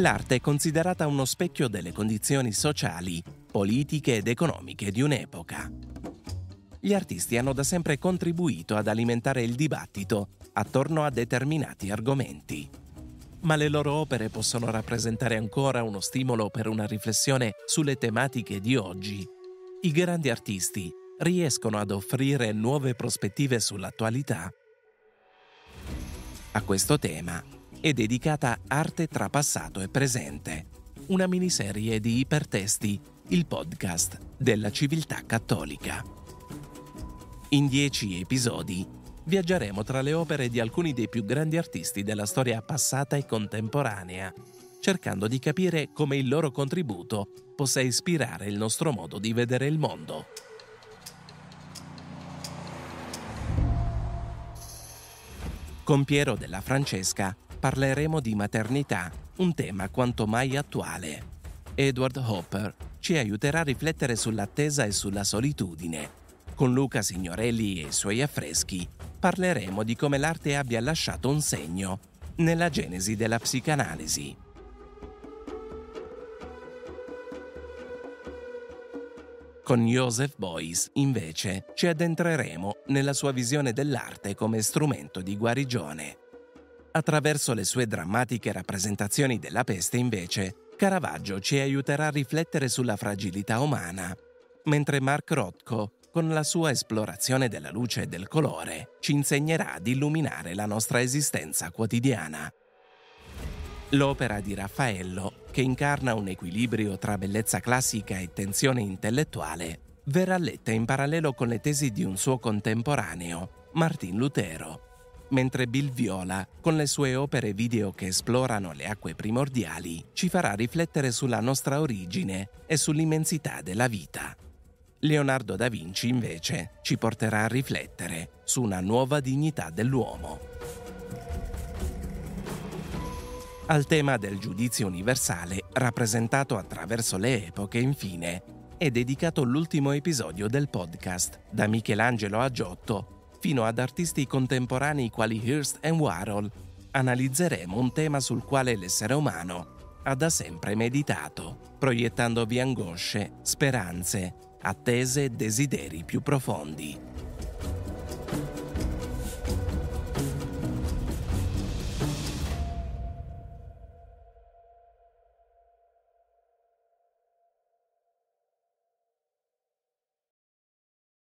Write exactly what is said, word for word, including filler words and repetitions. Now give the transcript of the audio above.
l'arte è considerata uno specchio delle condizioni sociali, politiche ed economiche di un'epoca. Gli artisti hanno da sempre contribuito ad alimentare il dibattito attorno a determinati argomenti. Ma le loro opere possono rappresentare ancora uno stimolo per una riflessione sulle tematiche di oggi. I grandi artisti riescono ad offrire nuove prospettive sull'attualità. A questo tema è dedicata Arte tra passato e presente, una miniserie di Ipertesti, il podcast della Civiltà Cattolica. In dieci episodi viaggeremo tra le opere di alcuni dei più grandi artisti della storia passata e contemporanea, cercando di capire come il loro contributo possa ispirare il nostro modo di vedere il mondo. Con Piero della Francesca parleremo di maternità, un tema quanto mai attuale. Edward Hopper ci aiuterà a riflettere sull'attesa e sulla solitudine. Con Luca Signorelli e i suoi affreschi parleremo di come l'arte abbia lasciato un segno nella genesi della psicanalisi. Con Joseph Beuys, invece, ci addentreremo nella sua visione dell'arte come strumento di guarigione. Attraverso le sue drammatiche rappresentazioni della peste, invece, Caravaggio ci aiuterà a riflettere sulla fragilità umana, mentre Mark Rothko, con la sua esplorazione della luce e del colore, ci insegnerà ad illuminare la nostra esistenza quotidiana. L'opera di Raffaello, che incarna un equilibrio tra bellezza classica e tensione intellettuale, verrà letta in parallelo con le tesi di un suo contemporaneo, Martin Lutero, mentre Bill Viola, con le sue opere video che esplorano le acque primordiali, ci farà riflettere sulla nostra origine e sull'immensità della vita. Leonardo da Vinci, invece, ci porterà a riflettere su una nuova dignità dell'uomo. Al tema del giudizio universale, rappresentato attraverso le epoche, infine, è dedicato l'ultimo episodio del podcast, da Michelangelo a Giotto, fino ad artisti contemporanei quali Hirst e Warhol. Analizzeremo un tema sul quale l'essere umano ha da sempre meditato, proiettandovi angosce, speranze, attese e desideri più profondi.